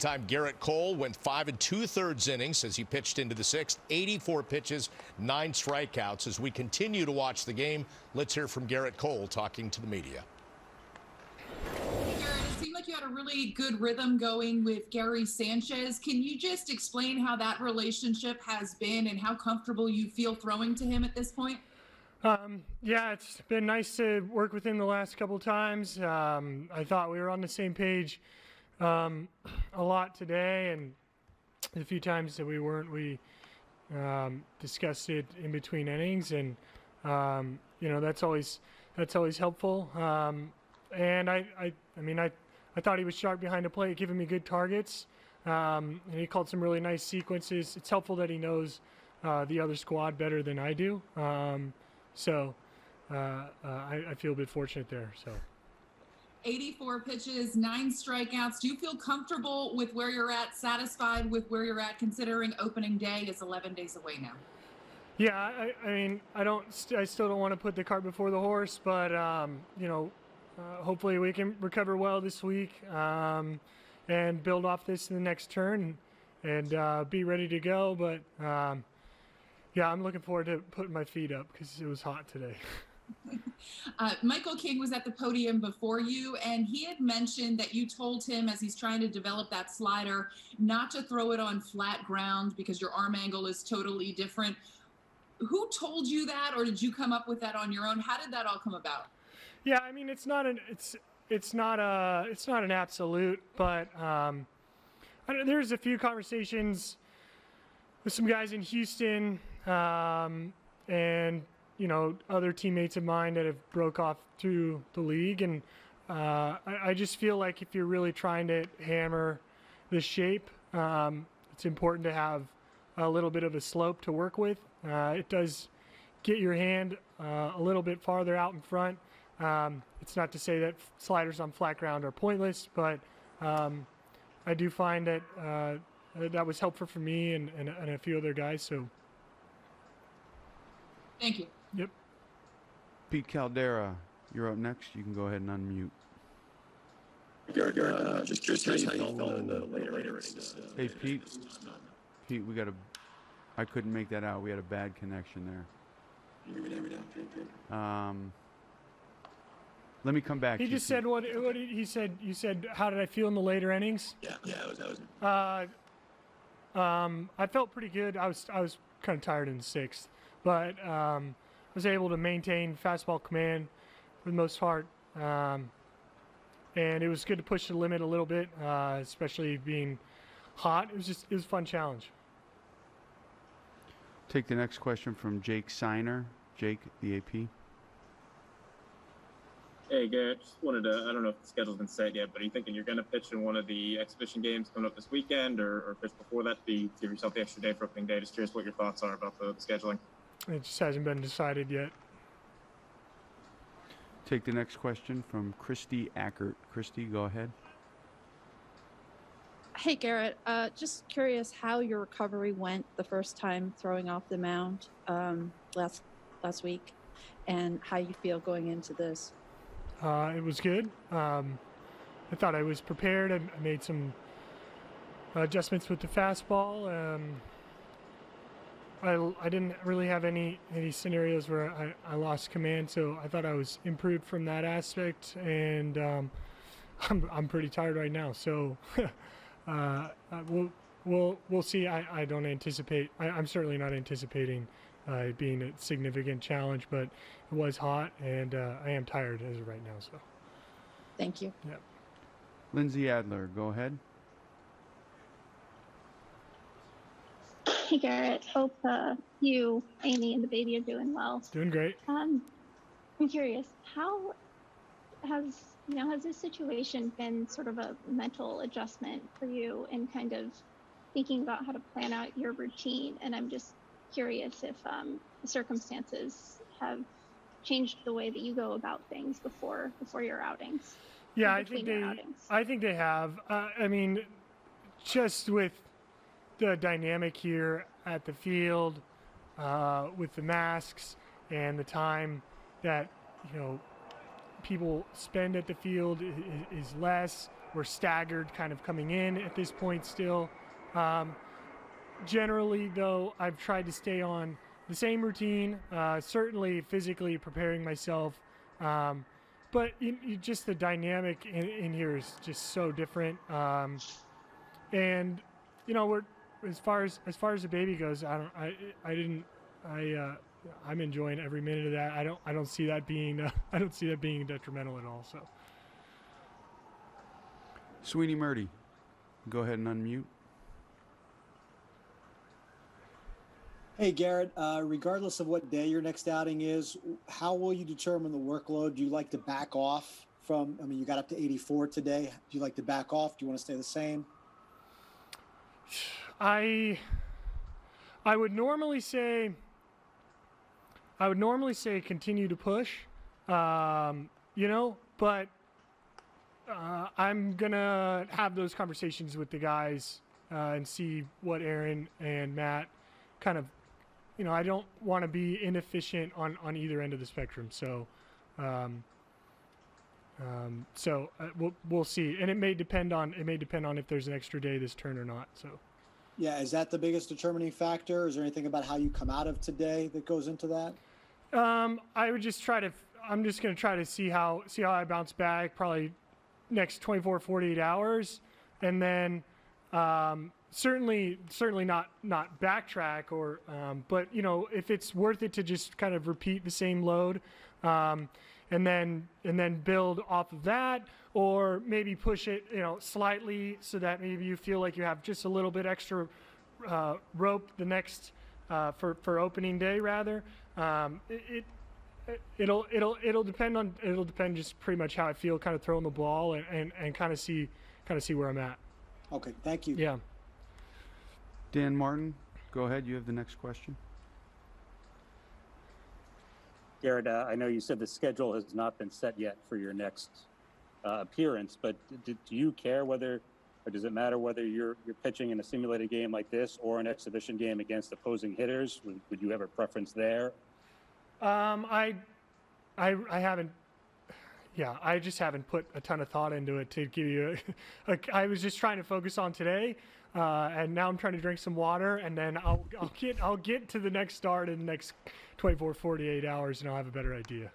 Time Gerrit Cole went 5 2/3 innings as he pitched into the sixth, 84 pitches, 9 strikeouts. As we continue to watch the game, let's hear from Gerrit Cole talking to the media. You had a really good rhythm going with Gary Sanchez. Can you just explain how that relationship has been and how comfortable you feel throwing to him at this point? Yeah, it's been nice to work with him the last couple times. I thought we were on the same page a lot today, and the few times that we weren't, we discussed it in between innings, and you know, that's always helpful. And I thought he was sharp behind the plate, giving me good targets, and he called some really nice sequences. It's helpful that he knows the other squad better than I do, so I feel a bit fortunate there. So, 84 pitches, 9 strikeouts. Do you feel comfortable with where you're at, satisfied with where you're at, considering opening day is 11 days away now? Yeah, I still don't want to put the cart before the horse, but you know. Hopefully we can recover well this week and build off this in the next turn and be ready to go. But yeah, I'm looking forward to putting my feet up because it was hot today. Michael King was at the podium before you, and he had mentioned that you told him as he's trying to develop that slider not to throw it on flat ground because your arm angle is totally different. Who told you that, or did you come up with that on your own? How did that all come about? Yeah, I mean, it's not an absolute, but I don't, there's a few conversations with some guys in Houston and you know, other teammates of mine that have broke off through the league, and I just feel like if you're really trying to hammer the shape, it's important to have a little bit of a slope to work with. It does get your hand a little bit farther out in front. It's not to say that sliders on flat ground are pointless, but I do find that that was helpful for me and a few other guys. So, thank you. Yep. Pete Caldera, you're up next. You can go ahead and unmute. Just curious how you felt in the later innings. Hey, Pete. Pete, we got a. I couldn't make that out. We had a bad connection there. Let me come back. He just said what he said. You said, how did I feel in the later innings? Yeah, I felt pretty good. I was kind of tired in the sixth, but I was able to maintain fastball command for the most part, and it was good to push the limit a little bit, especially being hot. It was a fun challenge. Take the next question from Jake Seiner. Jake, the AP. Hey, Garrett, just wanted to, I don't know if the schedule's been set yet, but are you thinking you're going to pitch in one of the exhibition games coming up this weekend or pitch before that to give yourself the extra day for opening day? Just curious what your thoughts are about the scheduling. It just hasn't been decided yet. Take the next question from Christy Ackert. Christy, go ahead. Hey, Garrett, just curious how your recovery went the first time throwing off the mound last week, and how you feel going into this. It was good. I thought I was prepared. I made some adjustments with the fastball. I didn't really have any scenarios where I lost command, so I thought I was improved from that aspect. And I'm pretty tired right now, so we'll see. I don't anticipate. I'm certainly not anticipating it being a significant challenge, but it was hot, and I am tired as of right now, so. Thank you. Yep. Lindsay Adler, go ahead. Hey, Garrett. Hope you, Amy, and the baby are doing well. Doing great. I'm curious, how has this situation been sort of a mental adjustment for you in kind of thinking about how to plan out your routine? And I'm just curious if the circumstances have changed the way that you go about things before your outings. Yeah, I think they have. I mean, just with the dynamic here at the field, with the masks and the time that, you know, people spend at the field is less. We're staggered kind of coming in at this point still. Generally, though, I've tried to stay on the same routine, certainly physically preparing myself. But just the dynamic in here is just so different. And, you know, we're as far as the baby goes, I'm enjoying every minute of that. I don't see that being detrimental at all. So, Sweeney Murdie, go ahead and unmute. Hey, Gerrit, regardless of what day your next outing is, how will you determine the workload? Do you like to back off from, I mean, you got up to 84 today. Do you like to back off? Do you want to stay the same? I would normally say, continue to push, you know, but I'm going to have those conversations with the guys and see what Aaron and Matt kind of, you know, I don't want to be inefficient on either end of the spectrum. So, we'll see. And it may depend on if there's an extra day this turn or not. So, yeah. Is that the biggest determining factor? Is there anything about how you come out of today that goes into that? I'm just going to try to see how I bounce back probably next 24, 48 hours. And then, certainly not backtrack or, but you know, if it's worth it to just kind of repeat the same load, and then build off of that, or maybe push it, you know, slightly so that maybe you feel like you have just a little bit extra rope the next for opening day rather. It'll depend just pretty much how I feel, kind of throwing the ball and kind of see where I'm at. Okay, thank you. Yeah. Dan Martin, go ahead. You have the next question. Gerrit, I know you said the schedule has not been set yet for your next appearance, but do you care whether, or does it matter whether you're pitching in a simulated game like this or an exhibition game against opposing hitters? Would you have a preference there? I haven't. Yeah, I just haven't put a ton of thought into it to give you I was just trying to focus on today, and now I'm trying to drink some water, and then I'll get to the next start in the next 24, 48 hours, and I'll have a better idea.